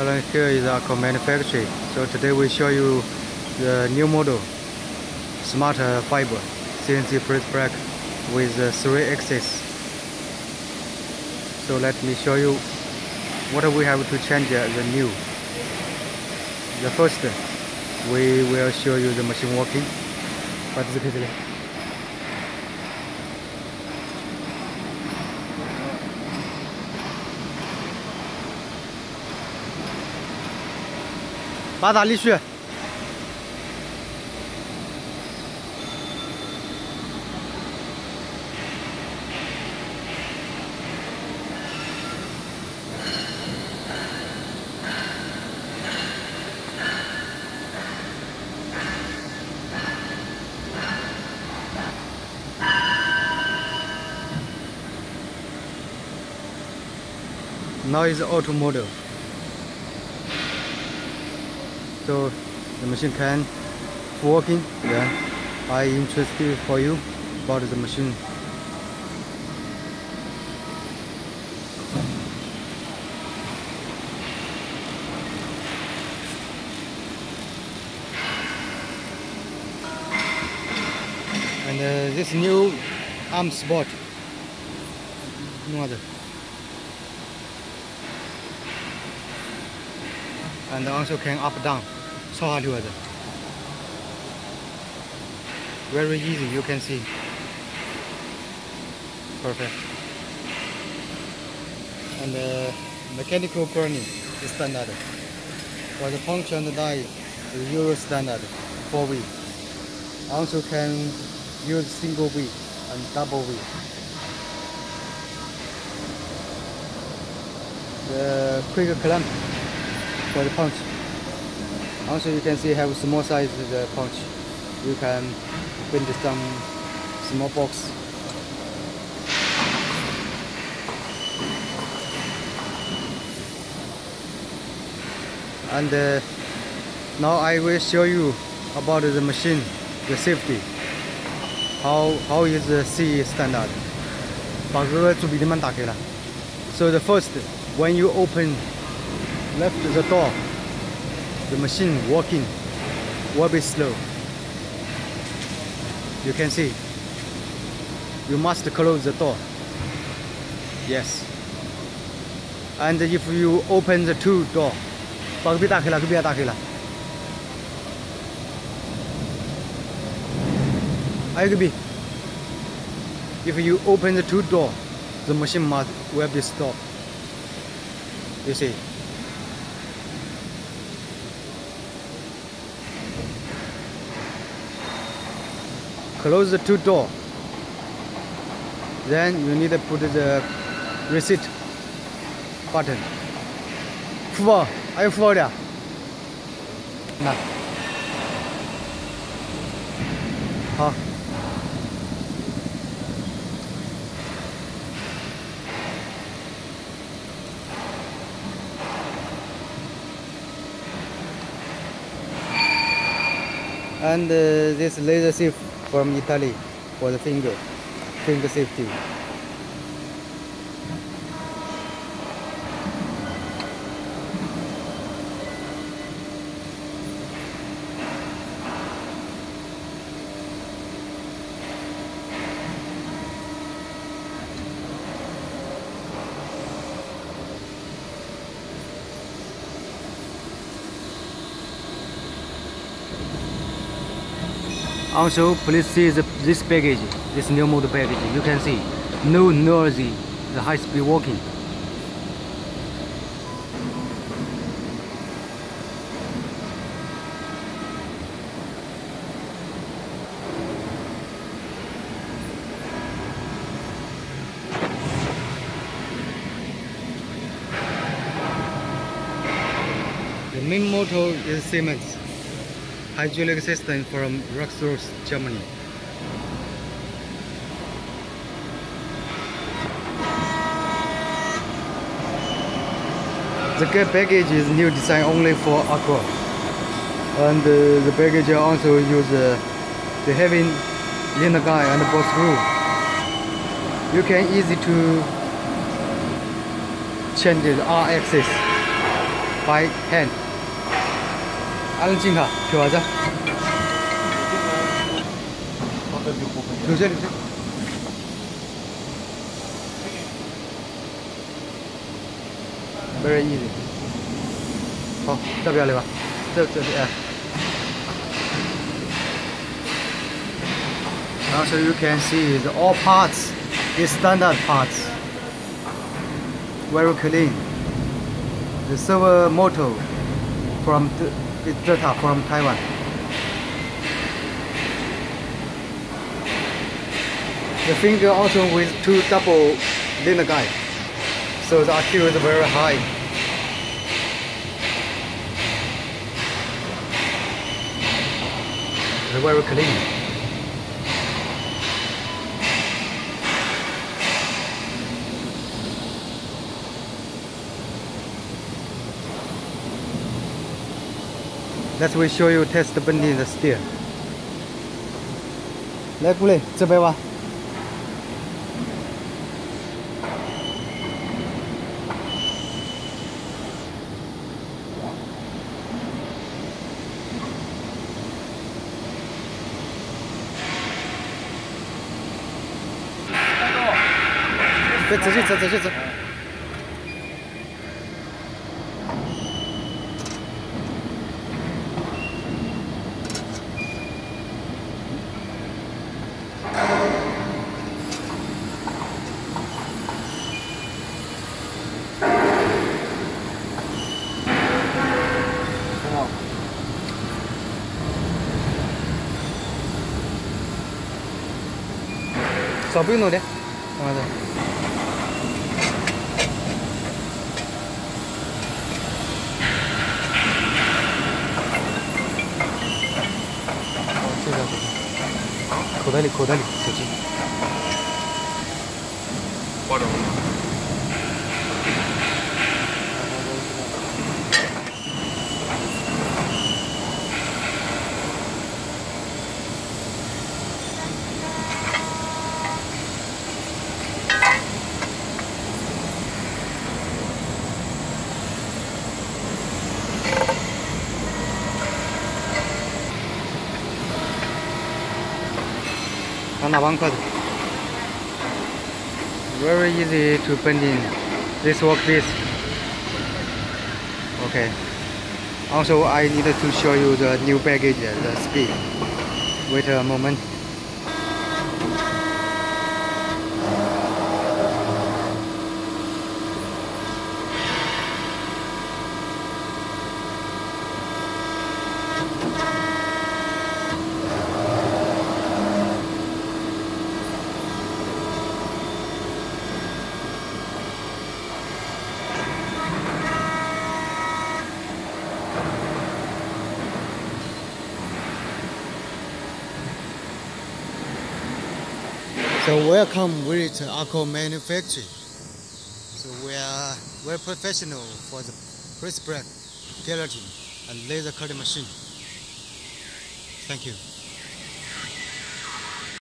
Hello, here is Accurl Manufacturing. So today we show you the new model SMART-FAB CNC press brake with 3 axes. So let me show you what we have to change the new. The first, we will show you the machine working. Now is auto model. So the machine can working. Yeah, I interested for you about the machine. And this new arm spot. No other. And also can up down. So hard to other. Very easy, you can see. Perfect. And mechanical burning is standard. For the puncture and die, the Euro standard, 4V. Also can use single V and double V. The quick clamp for the punch. Also you can see have small size of the punch. You can print some small box. And now I will show you about the machine, the safety. How is the CE standard? So the first, when you open left the door, the machine working will be slow. You can see. You must close the door. Yes. And if you open the two door, if you open the two door, the machine will be stopped. You see. Close the two door, then you need to put the reset button. And this laser sieve from Italy for the finger safety. Also, please see this package, this new model package. You can see, no noisy, the high-speed walking. The main motor is Siemens. Hydraulic system from Rocksburg, Germany. The gear package is new design only for Accurl, and the package also use the heavy inner guy and the ball screw. You can easy to change the R axis. 5, 10. 알람증가 교환자. 교재. Very easy. 好，这边来吧，这是哎。Now so you can see the all parts is standard parts. Very clean. The servo motor from Jetta from Taiwan. The finger also with two double linear guide. So the accuracy is very high. They're very clean. That will show you test bending the steer. Left leg, this way. Let's go. Go, very easy to bend in this workpiece. Okay. Also, I needed to show you the new baggage, the speed. Wait a moment. So welcome with Accurl Manufacturing. So we are very professional for the press brake, guillotine, and laser cutting machine. Thank you.